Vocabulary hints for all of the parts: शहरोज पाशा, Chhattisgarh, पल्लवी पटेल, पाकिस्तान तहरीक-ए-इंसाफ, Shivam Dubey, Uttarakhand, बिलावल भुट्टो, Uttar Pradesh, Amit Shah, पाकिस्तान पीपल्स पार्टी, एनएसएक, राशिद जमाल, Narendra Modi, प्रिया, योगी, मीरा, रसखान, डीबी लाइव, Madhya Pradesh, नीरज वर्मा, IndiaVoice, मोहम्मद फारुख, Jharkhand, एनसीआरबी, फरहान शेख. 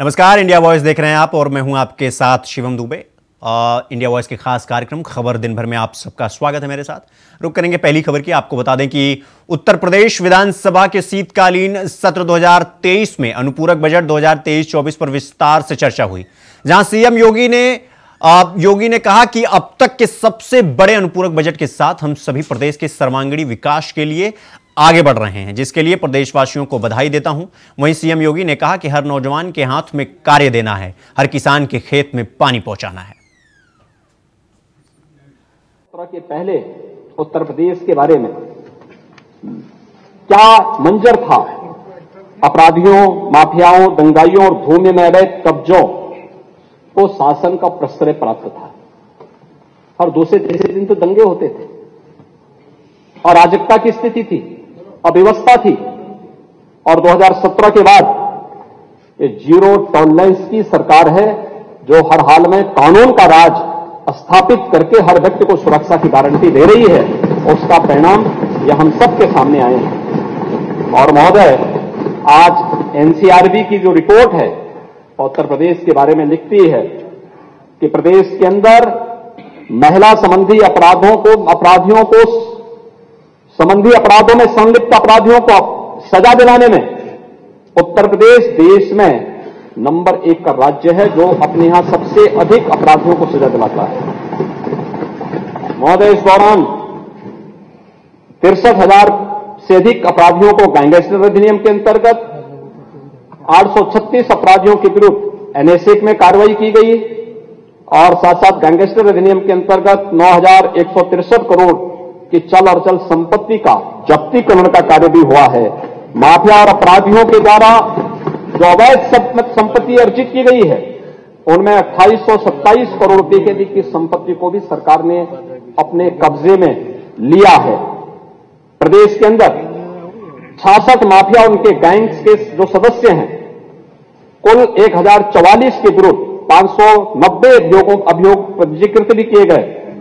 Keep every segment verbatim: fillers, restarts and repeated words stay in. नमस्कार, India voice देख रहे हैं आप और मैं हूं आपके साथ शिवम दुबे। इंडिया वॉइस के खास कार्यक्रम खबर दिन भर में आप सबका स्वागत है। मेरे साथ रुक करेंगे पहली खबर की। आपको बता दें कि उत्तर प्रदेश विधानसभा के शीतकालीन सत्र दो हज़ार तेईस में अनुपूरक बजट दो हज़ार तेईस चौबीस पर विस्तार से चर्चा हुई, जहां सीएम योगी ने योगी ने कहा कि अब तक के सबसे बड़े अनुपूरक बजट के साथ हम सभी प्रदेश के सर्वांगीण विकास के लिए आगे बढ़ रहे हैं, जिसके लिए प्रदेशवासियों को बधाई देता हूं। वहीं सीएम योगी ने कहा कि हर नौजवान के हाथ में कार्य देना है, हर किसान के खेत में पानी पहुंचाना है। के पहले उत्तर प्रदेश के बारे में क्या मंजर था, अपराधियों, माफियाओं, दंगाइयों और भूमि में अवैध कब्जों को शासन का प्रश्रय प्राप्त था। और दूसरे तीसरे दिन तो दंगे होते थे और अराजकता की स्थिति थी, अव्यवस्था थी। और दो हज़ार सत्रह के बाद ये जीरो टॉलरेंस की सरकार है जो हर हाल में कानून का राज स्थापित करके हर व्यक्ति को सुरक्षा की गारंटी दे रही है। उसका परिणाम यह हम सबके सामने आए हैं। और महोदय, आज एनसीआरबी की जो रिपोर्ट है उत्तर प्रदेश के बारे में लिखती है कि प्रदेश के अंदर महिला संबंधी अपराधों को अपराधियों को संबंधी अपराधों में संलिप्त अपराधियों को सजा दिलाने में उत्तर प्रदेश देश में नंबर एक का राज्य है, जो अपने यहां सबसे अधिक अपराधियों को सजा दिलाता है। महोदय, इस दौरान तिरसठ हजार से अधिक अपराधियों को गैंगस्टर अधिनियम के अंतर्गत आठ सौ छत्तीस अपराधियों के विरुद्ध एनएसएक में कार्रवाई की गई और साथ साथ गैंगस्टर अधिनियम के अंतर्गत नौ हजार एक सौ तिरसठ करोड़ कि चल और चल संपत्ति का जब्तीकरण का कार्य भी हुआ है। माफिया और अपराधियों के द्वारा जो अवैध संपत्ति अर्जित की गई है उनमें अट्ठाईस सौ सत्ताईस करोड़ रुपए के अधिक की संपत्ति को भी सरकार ने अपने कब्जे में लिया है। प्रदेश के अंदर छियासठ माफिया उनके गैंग्स के जो सदस्य हैं, कुल एक हजार चौवालीस के विरुद्ध पांच सौ नब्बे अभियोग पंजीकृत भी किए गए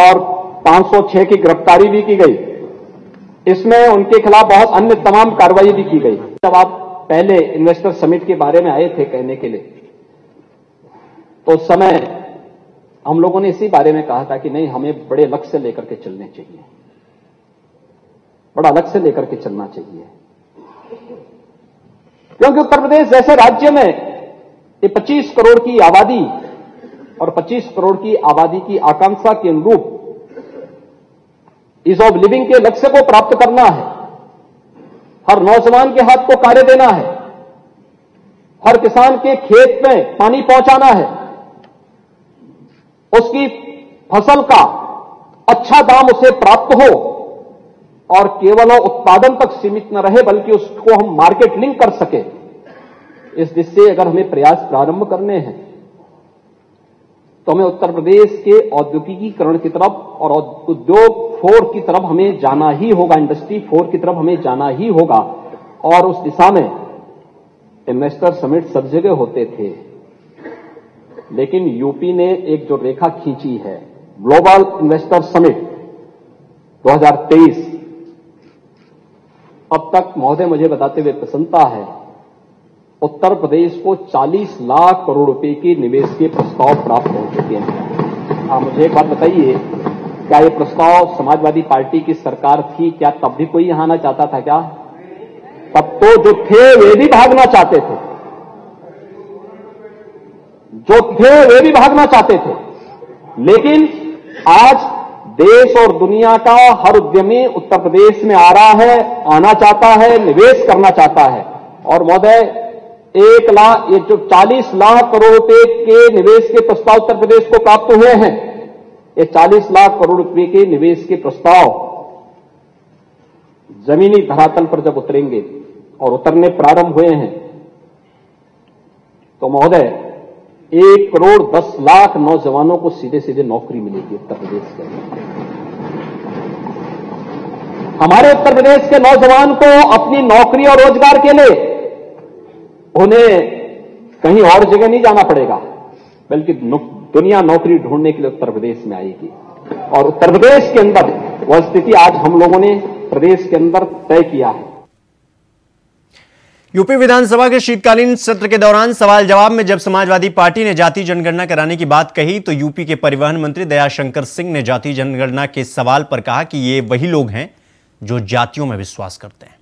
और पांच सौ छह की गिरफ्तारी भी की गई। इसमें उनके खिलाफ बहुत अन्य तमाम कार्रवाई भी की गई। जब आप पहले इन्वेस्टर समिट के बारे में आए थे कहने के लिए, तो उस समय हम लोगों ने इसी बारे में कहा था कि नहीं, हमें बड़े लक्ष्य लेकर के चलने चाहिए, बड़ा लक्ष्य लेकर के चलना चाहिए। क्योंकि उत्तर प्रदेश जैसे राज्य में ये पच्चीस करोड़ की आबादी और पच्चीस करोड़ की आबादी की आकांक्षा के अनुरूप ईज ऑफ लिविंग के लक्ष्य को प्राप्त करना है। हर नौजवान के हाथ को कार्य देना है, हर किसान के खेत में पानी पहुंचाना है, उसकी फसल का अच्छा दाम उसे प्राप्त हो और केवल उत्पादन तक सीमित न रहे बल्कि उसको हम मार्केट लिंक कर सके। इस दिशा से अगर हमें प्रयास प्रारंभ करने हैं तो हमें उत्तर प्रदेश के औद्योगिकीकरण की तरफ और उद्योग फोर की तरफ हमें जाना ही होगा, इंडस्ट्री फोर की तरफ हमें जाना ही होगा। और उस दिशा में इन्वेस्टर समिट सब जगह होते थे, लेकिन यूपी ने एक जो रेखा खींची है, ग्लोबल इन्वेस्टर समिट दो हज़ार तेईस, अब तक महोदय मुझे बताते हुए प्रसन्नता है, उत्तर प्रदेश को चालीस लाख करोड़ रुपए के निवेश के प्रस्ताव प्राप्त हो चुके हैं। आप मुझे एक बात बताइए, क्या ये प्रस्ताव समाजवादी पार्टी की सरकार थी, क्या तब भी कोई यहां आना चाहता था? क्या तब तो जो थे वे भी भागना चाहते थे, जो थे वे भी भागना चाहते थे। लेकिन आज देश और दुनिया का हर उद्यमी उत्तर प्रदेश में आ रहा है, आना चाहता है, निवेश करना चाहता है। और महोदय, एक लाख ये जो चालीस लाख करोड़ रुपए के निवेश के प्रस्ताव उत्तर प्रदेश को प्राप्त हुए हैं, ये चालीस लाख करोड़ रुपए के निवेश के प्रस्ताव जमीनी धरातल पर जब उतरेंगे और उतरने प्रारंभ हुए हैं, तो महोदय एक करोड़ दस लाख नौजवानों को सीधे सीधे नौकरी मिलेगी उत्तर प्रदेश के। हमारे उत्तर प्रदेश के नौजवान को अपनी नौकरी और रोजगार के लिए उन्हें कहीं और जगह नहीं जाना पड़ेगा, बल्कि दुनिया नौकरी ढूंढने के लिए उत्तर प्रदेश में आएगी। और उत्तर प्रदेश के अंदर वह स्थिति आज हम लोगों ने प्रदेश के अंदर तय किया है। यूपी विधानसभा के शीतकालीन सत्र के दौरान सवाल जवाब में जब समाजवादी पार्टी ने जातीय जनगणना कराने की बात कही तो यूपी के परिवहन मंत्री दयाशंकर सिंह ने जातीय जनगणना के सवाल पर कहा कि ये वही लोग हैं जो जातियों में विश्वास करते हैं।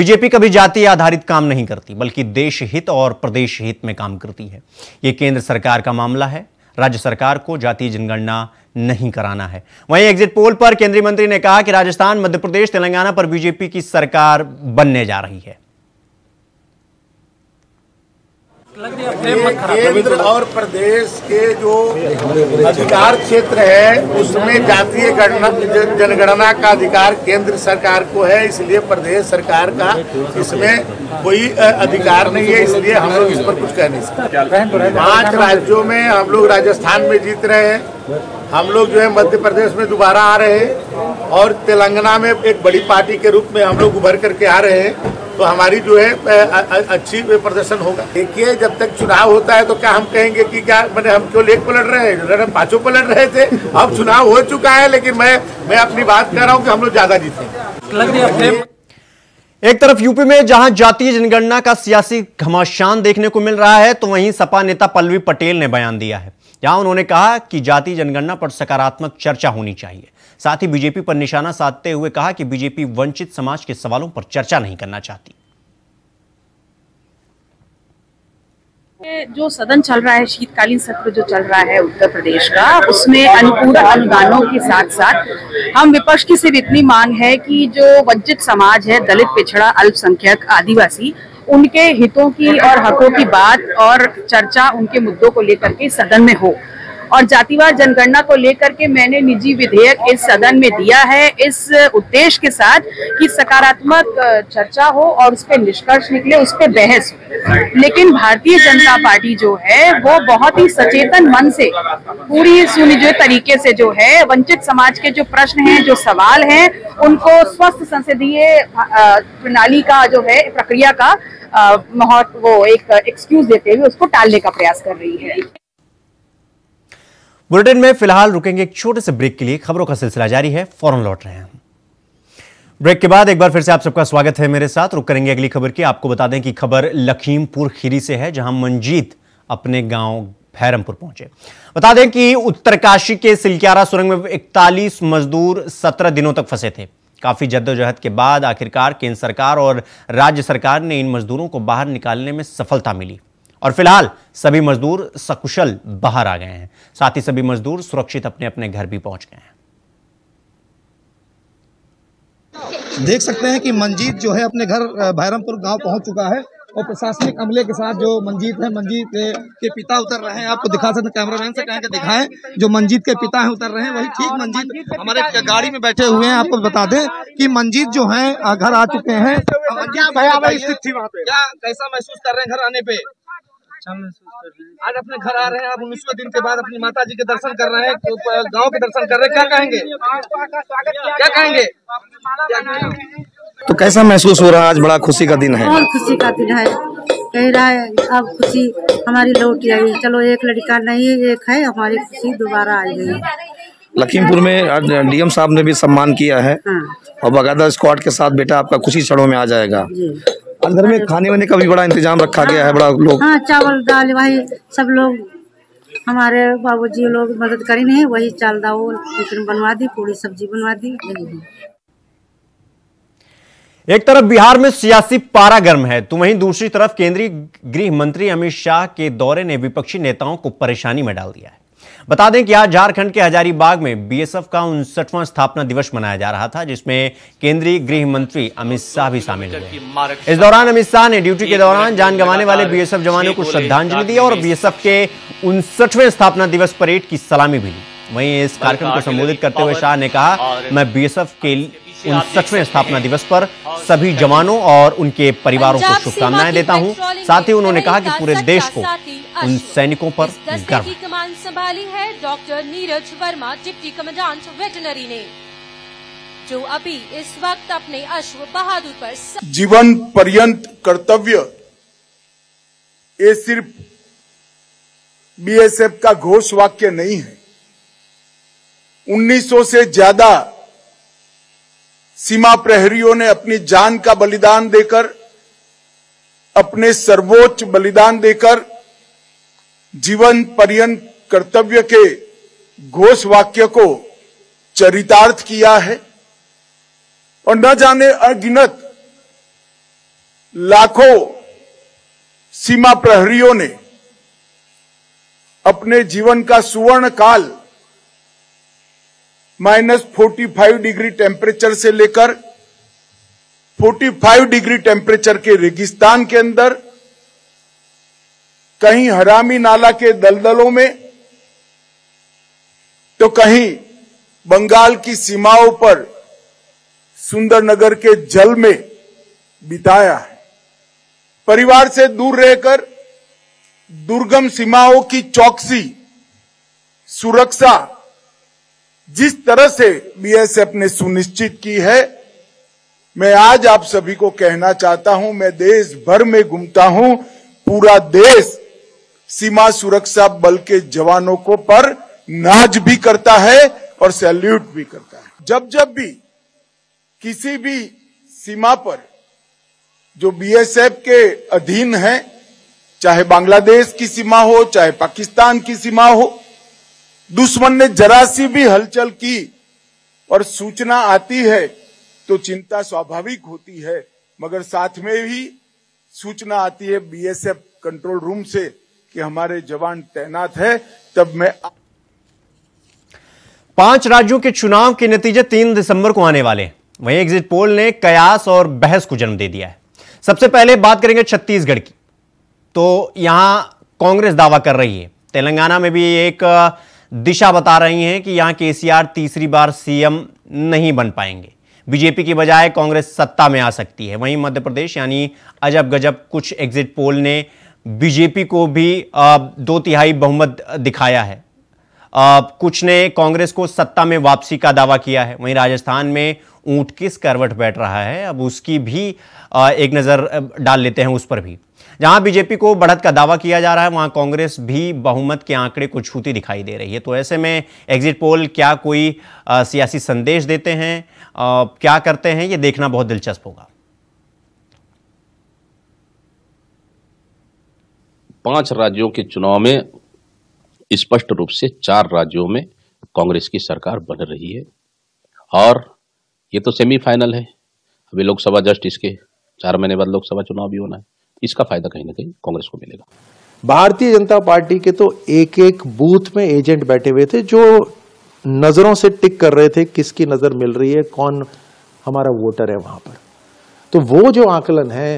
बीजेपी कभी जाति आधारित काम नहीं करती, बल्कि देश हित और प्रदेश हित में काम करती है। ये केंद्र सरकार का मामला है, राज्य सरकार को जातीय जनगणना नहीं कराना है। वहीं एग्जिट पोल पर केंद्रीय मंत्री ने कहा कि राजस्थान, मध्य प्रदेश, तेलंगाना पर बीजेपी की सरकार बनने जा रही है। केंद्र और प्रदेश के जो अधिकार क्षेत्र है उसमें जातीय जनगणना का अधिकार केंद्र सरकार को है, इसलिए प्रदेश सरकार का इसमें कोई अधिकार नहीं है, इसलिए हम लोग इस पर कुछ कह नहीं सकते। पांच राज्यों में हम लोग राजस्थान में जीत रहे हैं, हम लोग जो है मध्य प्रदेश में दोबारा आ रहे हैं और तेलंगाना में एक बड़ी पार्टी के रूप में हम लोग उभर करके आ रहे हैं, तो हमारी जो है अच्छी प्रदर्शन होगा। देखिए, जब तक चुनाव होता है तो क्या हम कहेंगे कि क्या मैंने हम क्यों लेट पलट रहे हैं, हम पाँचों पलट रहे थे, अब चुनाव हो चुका है, लेकिन मैं मैं अपनी बात कर रहा हूँ कि हम लोग ज्यादा जीतेंगे। एक तरफ यूपी में जहां जातीय जनगणना का सियासी घमासान देखने को मिल रहा है, तो वहीं सपा नेता पल्लवी पटेल ने बयान दिया है, जहां उन्होंने कहा कि जातीय जनगणना पर सकारात्मक चर्चा होनी चाहिए। साथ ही बीजेपी पर निशाना साधते हुए कहा कि बीजेपी वंचित समाज के सवालों पर चर्चा नहीं करना चाहती। जो सदन चल रहा है, शीतकालीन सत्र जो चल रहा है उत्तर प्रदेश का, उसमें अनुपूरक अनुदानों के साथ साथ हम विपक्ष की सिर्फ इतनी मांग है कि जो वंचित समाज है, दलित, पिछड़ा, अल्पसंख्यक, आदिवासी, उनके हितों की और हकों की बात और चर्चा उनके मुद्दों को लेकर के सदन में हो। और जातिवाद जनगणना को लेकर के मैंने निजी विधेयक इस सदन में दिया है इस उद्देश्य के साथ कि सकारात्मक चर्चा हो और उस पर निष्कर्ष निकले, उस पर बहस हो। लेकिन भारतीय जनता पार्टी जो है वो बहुत ही सचेतन मन से पूरी सुनियोजित तरीके से जो है वंचित समाज के जो प्रश्न हैं, जो सवाल हैं, उनको स्वस्थ संसदीय प्रणाली का जो है प्रक्रिया का वो एक एक्सक्यूज देते हुए उसको टालने का प्रयास कर रही है। बुलेटिन में फिलहाल रुकेंगे एक छोटे से ब्रेक के लिए। खबरों का सिलसिला जारी है, फौरन लौट रहे हैं। ब्रेक के बाद एक बार फिर से आप सबका स्वागत है मेरे साथ। रुक करेंगे अगली खबर की। आपको बता दें कि खबर लखीमपुर खीरी से है, जहां मंजीत अपने गांव भैरमपुर पहुंचे। बता दें कि उत्तरकाशी के सिलक्यारा सुरंग में इकतालीस मजदूर सत्रह दिनों तक फंसे थे। काफी जद्दोजहद के बाद आखिरकार केंद्र सरकार और राज्य सरकार ने इन मजदूरों को बाहर निकालने में सफलता मिली और फिलहाल सभी मजदूर सकुशल बाहर आ गए हैं। साथ ही सभी मजदूर सुरक्षित अपने अपने घर भी पहुंच गए हैं। देख सकते हैं कि मंजीत जो है अपने घर भैरमपुर गांव पहुंच चुका है और प्रशासनिक अमले के साथ जो मंजीत है, मंजीत के पिता उतर रहे हैं। आपको दिखा सकते, कैमरामैन से कहेंगे दिखाएं, जो मंजीत के पिता हैं उतर रहे हैं। वही ठीक मंजीत हमारे गाड़ी में बैठे हुए हैं। आपको बता दें कि मंजीत जो है घर आ चुके हैं। कैसा महसूस कर रहे हैं घर आने पे? आज अपने घर आ रहे हैं, आप उन्नीसवें दिन के बाद अपनी माता जी के दर्शन कर रहे हैं, गांव के दर्शन कर रहे हैं, क्या कहेंगे, क्या कहेंगे? तो कैसा महसूस हो रहा है? आज बड़ा खुशी का दिन है। बहुत खुशी का दिन है, कह रहा है अब खुशी हमारी लौट आई है। चलो, एक लड़का नहीं एक है, हमारी खुशी दोबारा आई गई। लखीमपुर में डीएम साहब ने भी सम्मान किया है और बाकायदा स्क्वाड के साथ बेटा आपका खुशी क्षणों में आ जाएगा। अंदर में खाने वाने का भी बड़ा इंतजाम रखा गया है, बड़ा लोग हाँ, चावल दाल भाई सब लोग हमारे बाबूजी लोग मदद करी नहीं, वही चावल दाल बनवा दी, पूरी सब्जी बनवा दी। एक तरफ बिहार में सियासी पारा गर्म है तो वहीं दूसरी तरफ केंद्रीय गृह मंत्री अमित शाह के दौरे ने विपक्षी नेताओं को परेशानी में डाल दिया है। बता दें कि आज झारखंड के हजारीबाग में बीएसएफ का उनसठवां स्थापना दिवस मनाया जा रहा था, जिसमें केंद्रीय गृह मंत्री अमित शाह भी शामिल हुए। इस दौरान अमित शाह ने ड्यूटी के दौरान जान गंवाने वाले बीएसएफ जवानों को श्रद्धांजलि दी और बीएसएफ के उनसठवें स्थापना दिवस परेड की सलामी भी ली। वहीं इस कार्यक्रम को संबोधित करते हुए शाह ने कहा, मैं बीएसएफ के उनसठवें स्थापना दिवस पर सभी जवानों और उनके परिवारों को शुभकामनाएं देता हूं। साथ ही उन्होंने कहा कि पूरे देश को उन सैनिकों पर गर्व है। कमान संभाली है doctor नीरज वर्मा, deputy commandant veterinary ने, जो अभी इस वक्त अपने अश्व बहादुर पर स... जीवन पर्यंत कर्तव्य, ये सिर्फ बीएसएफ का घोष वाक्य नहीं है। उन्नीस सौ से ज्यादा सीमा प्रहरियों ने अपनी जान का बलिदान देकर अपने सर्वोच्च बलिदान देकर जीवन पर्यंत कर्तव्य के घोष वाक्य को चरितार्थ किया है और न जाने अनगिनत लाखों सीमा प्रहरियों ने अपने जीवन का सुवर्ण काल minus forty five degree temperature से लेकर फोर्टी फाइव डिग्री टेम्परेचर के रेगिस्तान के अंदर, कहीं हरामी नाला के दलदलों में, तो कहीं बंगाल की सीमाओं पर सुंदरनगर के जल में बिताया है। परिवार से दूर रहकर दुर्गम सीमाओं की चौकसी, सुरक्षा जिस तरह से बीएसएफ ने सुनिश्चित की है, मैं आज आप सभी को कहना चाहता हूं, मैं देश भर में घूमता हूं, पूरा देश सीमा सुरक्षा बल के जवानों को पर नाज भी करता है और सैल्यूट भी करता है। जब जब भी किसी भी सीमा पर जो बीएसएफ के अधीन है, चाहे बांग्लादेश की सीमा हो, चाहे पाकिस्तान की सीमा हो, दुश्मन ने जरा सी भी हलचल की और सूचना आती है तो चिंता स्वाभाविक होती है, मगर साथ में भी सूचना आती है बीएसएफ कंट्रोल रूम से कि हमारे जवान तैनात है, तब मैं आ... पांच राज्यों के चुनाव के नतीजे तीन दिसंबर को आने वाले हैं। वहीं एग्जिट पोल ने कयास और बहस को जन्म दे दिया है। सबसे पहले बात करेंगे छत्तीसगढ़ की, तो यहां कांग्रेस दावा कर रही है, तेलंगाना में भी एक दिशा बता रही हैं कि यहां केसीआर तीसरी बार सीएम नहीं बन पाएंगे, बीजेपी की बजाय कांग्रेस सत्ता में आ सकती है। वहीं मध्य प्रदेश यानी अजब गजब कुछ एग्जिट पोल ने बीजेपी को भी दो तिहाई बहुमत दिखाया है, कुछ ने कांग्रेस को सत्ता में वापसी का दावा किया है। वहीं राजस्थान में ऊंट किस करवट बैठ रहा है, अब उसकी भी एक नज़र डाल लेते हैं उस पर भी। जहां बीजेपी को बढ़त का दावा किया जा रहा है, वहां कांग्रेस भी बहुमत के आंकड़े को छूती दिखाई दे रही है। तो ऐसे में एग्जिट पोल क्या कोई आ, सियासी संदेश देते हैं, आ, क्या करते हैं, ये देखना बहुत दिलचस्प होगा। पांच राज्यों के चुनाव में स्पष्ट रूप से चार राज्यों में कांग्रेस की सरकार बन रही है और ये तो सेमीफाइनल है, अभी लोकसभा जस्ट इसके चार महीने बाद लोकसभा चुनाव भी होना है, इसका फायदा कहीं ना कहीं कांग्रेस को मिलेगा। भारतीय जनता पार्टी के तो एक एक बूथ में एजेंट बैठे हुए थे जो नजरों से टिक कर रहे थे, किसकी नजर मिल रही है, कौन हमारा वोटर है वहां पर। तो वो जो आकलन है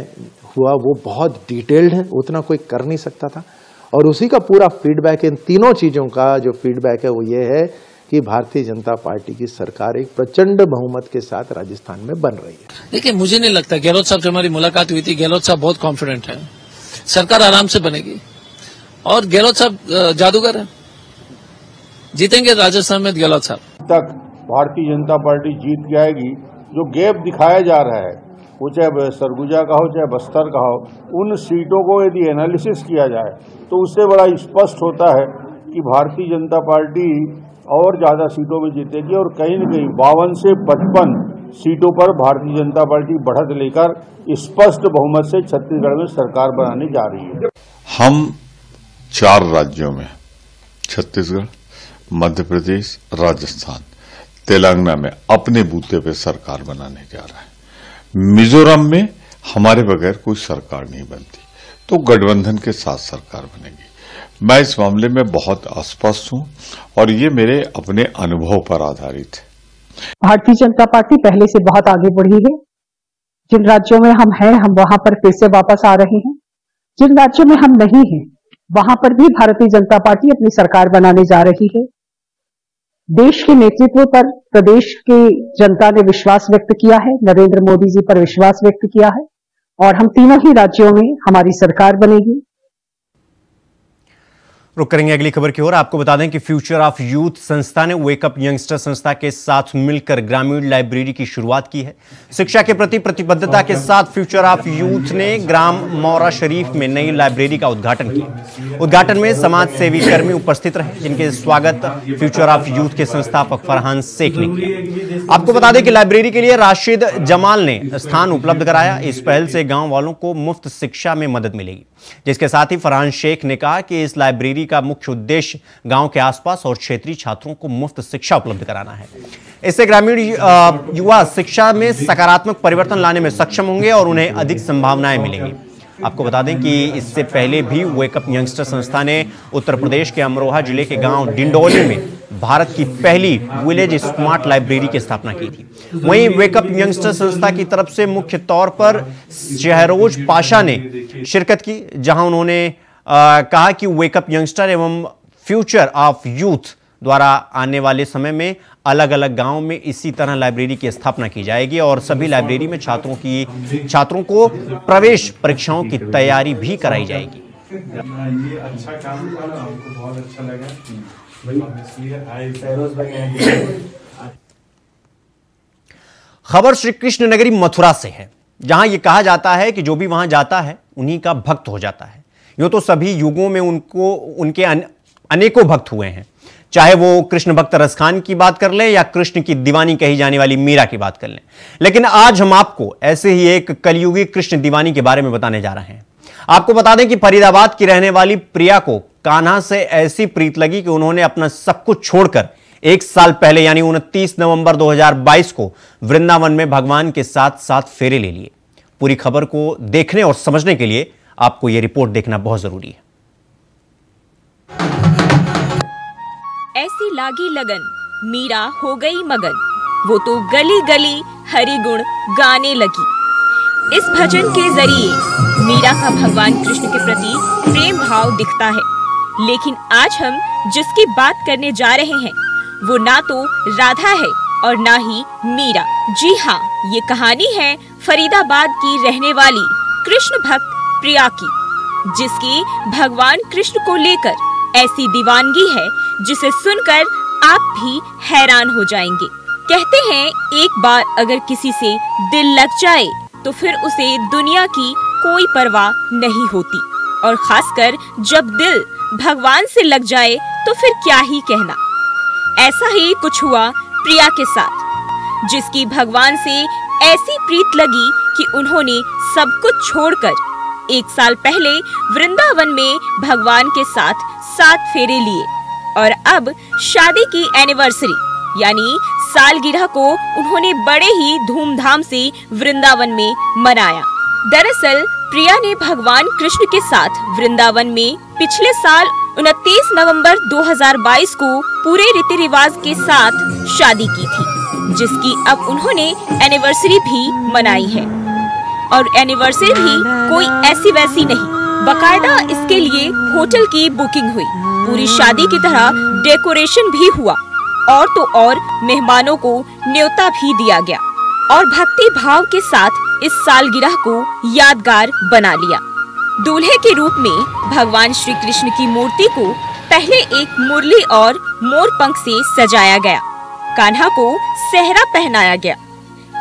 हुआ वो बहुत डिटेल्ड है, उतना कोई कर नहीं सकता था और उसी का पूरा फीडबैक, इन तीनों चीजों का जो फीडबैक है वो ये है कि भारतीय जनता पार्टी की सरकार एक प्रचंड बहुमत के साथ राजस्थान में बन रही है। देखिए, मुझे नहीं लगता, गहलोत साहब से हमारी मुलाकात हुई थी, गहलोत साहब बहुत कॉन्फिडेंट हैं, सरकार आराम से बनेगी और गहलोत साहब जादूगर हैं, जीतेंगे राजस्थान में गहलोत साहब। तक भारतीय जनता पार्टी जीत के आएगी। जो गैप दिखाया जा रहा है वो चाहे सरगुजा का हो चाहे बस्तर का हो, उन सीटों को यदि एनालिसिस किया जाए तो उससे बड़ा स्पष्ट होता है कि भारतीय जनता पार्टी और ज़्यादा सीटों में जीतेगी और कहीं न कहीं बावन से पचपन सीटों पर भारतीय जनता पार्टी बढ़त लेकर स्पष्ट बहुमत से छत्तीसगढ़ में सरकार बनाने जा रही है। हम चार राज्यों में, छत्तीसगढ़, मध्य प्रदेश, राजस्थान, तेलंगाना में अपने बूते पे सरकार बनाने जा रहा है। मिजोरम में हमारे बगैर कोई सरकार नहीं बनती, तो गठबंधन के साथ सरकार बनेगी। मैं इस मामले में बहुत आश्वस्त हूं और ये मेरे अपने अनुभव पर आधारित है। भारतीय जनता पार्टी पहले से बहुत आगे बढ़ी है। जिन राज्यों में हम हैं हम वहां पर फिर से वापस आ रहे हैं, जिन राज्यों में हम नहीं हैं वहां पर भी भारतीय जनता पार्टी अपनी सरकार बनाने जा रही है। देश के नेतृत्व पर प्रदेश की जनता ने विश्वास व्यक्त किया है, नरेंद्र मोदी जी पर विश्वास व्यक्त किया है और हम तीनों ही राज्यों में हमारी सरकार बनेगी। रुक करेंगे अगली खबर की ओर। आपको बता दें कि फ्यूचर ऑफ यूथ संस्था ने वेकअप यंगस्टर संस्था के साथ मिलकर ग्रामीण लाइब्रेरी की शुरुआत की है। शिक्षा के प्रति प्रतिबद्धता के साथ फ्यूचर ऑफ यूथ ने ग्राम मौरा शरीफ में नई लाइब्रेरी का उद्घाटन किया। उद्घाटन में समाज सेवी कर्मी उपस्थित रहे, जिनके स्वागत फ्यूचर ऑफ यूथ के संस्थापक फरहान शेख ने किया। आपको बता दें कि लाइब्रेरी के लिए राशिद जमाल ने स्थान उपलब्ध कराया। इस पहल से गांव वालों को मुफ्त शिक्षा में मदद मिलेगी। जिसके साथ ही फरहान शेख ने कहा कि इस लाइब्रेरी का मुख्य उद्देश्य गांव के आसपास और क्षेत्रीय छात्रों को मुफ्त शिक्षा उपलब्ध कराना है। इससे ग्रामीण युवा शिक्षा में सकारात्मक परिवर्तन लाने में सक्षम होंगे और उन्हें अधिक संभावनाएं मिलेंगी। आपको बता दें कि इससे पहले भी वेकअप यंगस्टर संस्था ने उत्तर प्रदेश के अमरोहा जिले के गांव डिंडोली में भारत की पहली विलेज स्मार्ट लाइब्रेरी की स्थापना की थी। वहीं वेकअप यंगस्टर संस्था की तरफ से मुख्य तौर पर शहरोज पाशा ने शिरकत की, जहां उन्होंने आ, कहा कि वेकअप यंगस्टर एवं फ्यूचर ऑफ यूथ द्वारा आने वाले समय में अलग अलग गांवों में इसी तरह लाइब्रेरी की स्थापना की जाएगी और सभी लाइब्रेरी में छात्रों की छात्रों को प्रवेश परीक्षाओं की तैयारी भी कराई जाएगी। ये अच्छा काम हुआ, हमको बहुत अच्छा लगा, इसलिए आई फैरोज भाई। खबर श्री कृष्ण नगरी मथुरा से है, जहां ये कहा जाता है कि जो भी वहां जाता है उन्हीं का भक्त हो जाता है। यूं तो सभी युगों में उनको उनके अनेकों भक्त हुए हैं, चाहे वो कृष्ण भक्त रसखान की बात कर लें या कृष्ण की दीवानी कही जाने वाली मीरा की बात कर लें। लेकिन आज हम आपको ऐसे ही एक कलयुगी कृष्ण दीवानी के बारे में बताने जा रहे हैं। आपको बता दें कि फरीदाबाद की रहने वाली प्रिया को कान्हा से ऐसी प्रीत लगी कि उन्होंने अपना सब कुछ छोड़कर एक साल पहले यानी उनतीस नवंबर दो हजार बाईस को वृंदावन में भगवान के साथ साथ फेरे ले लिए। पूरी खबर को देखने और समझने के लिए आपको यह रिपोर्ट देखना बहुत जरूरी है। ऐसी लागी लगन, मीरा हो गई मगन, वो तो गली गली हरि गुण गाने लगी। इस भजन के जरिए मीरा का भगवान कृष्ण के प्रति प्रेम भाव दिखता है। लेकिन आज हम जिसकी बात करने जा रहे हैं वो ना तो राधा है और ना ही मीरा। जी हाँ, ये कहानी है फरीदाबाद की रहने वाली कृष्ण भक्त प्रिया की, जिसकी भगवान कृष्ण को लेकर ऐसी दीवानगी है जिसे सुनकर आप भी हैरान हो जाएंगे। कहते हैं एक बार अगर किसी से दिल लग जाए तो फिर उसे दुनिया की कोई परवाह नहीं होती, और खासकर जब दिल भगवान से लग जाए तो फिर क्या ही कहना। ऐसा ही कुछ हुआ प्रिया के साथ, जिसकी भगवान से ऐसी प्रीत लगी कि उन्होंने सब कुछ छोड़कर एक साल पहले वृंदावन में भगवान के साथ सात फेरे लिए और अब शादी की एनिवर्सरी यानी सालगिरह को उन्होंने बड़े ही धूमधाम से वृंदावन में मनाया। दरअसल प्रिया ने भगवान कृष्ण के साथ वृंदावन में पिछले साल उनतीस नवंबर दो हजार बाईस को पूरे रीति रिवाज के साथ शादी की थी, जिसकी अब उन्होंने एनिवर्सरी भी मनाई है। और एनिवर्सरी भी कोई ऐसी वैसी नहीं, बकायदा इसके लिए होटल की बुकिंग हुई, पूरी शादी की तरह डेकोरेशन भी हुआ और तो और मेहमानों को न्योता भी दिया गया और भक्ति भाव के साथ इस सालगिरह को यादगार बना लिया। दूल्हे के रूप में भगवान श्री कृष्ण की मूर्ति को पहले एक मुरली और मोरपंख से सजाया गया, कान्हा को सेहरा पहनाया गया।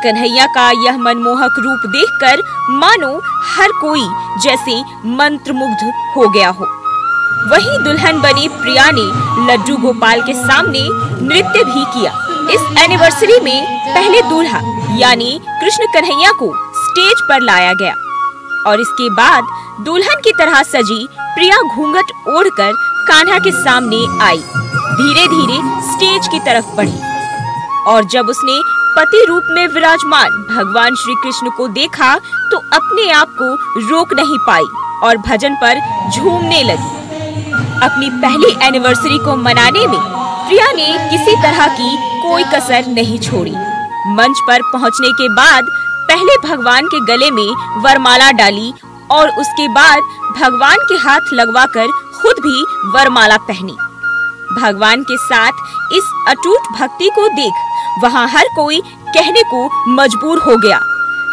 कन्हैया का यह मनमोहक रूप देखकर मानो हर कोई जैसे मंत्रमुग्ध हो गया हो। वहीं दुल्हन बनी प्रिया ने लड्डू गोपाल के सामने नृत्य भी किया। इस एनिवर्सरी में पहले दूल्हा यानी कृष्ण कन्हैया को स्टेज पर लाया गया और इसके बाद दुल्हन की तरह सजी प्रिया घूंघट ओढ़कर कान्हा के सामने आई, धीरे धीरे स्टेज की तरफ बढ़ी और जब उसने पति रूप में विराजमान भगवान श्री कृष्ण को देखा तो अपने आप को रोक नहीं पाई और भजन पर झूमने लगी। अपनी पहली एनिवर्सरी को मनाने में प्रिया ने किसी तरह की कोई कसर नहीं छोड़ी। मंच पर पहुंचने के बाद पहले भगवान के गले में वरमाला डाली और उसके बाद भगवान के हाथ लगवाकर खुद भी वरमाला पहनी। भगवान के साथ इस अटूट भक्ति को देख वहाँ हर कोई कहने को मजबूर हो गया,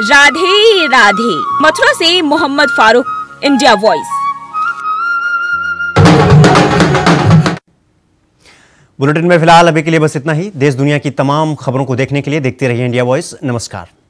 राधे राधे। मथुरा से मोहम्मद फारुख, India voice. Bulletin में फिलहाल अभी के लिए बस इतना ही। देश दुनिया की तमाम खबरों को देखने के लिए देखते रहिए इंडिया वॉइस। नमस्कार।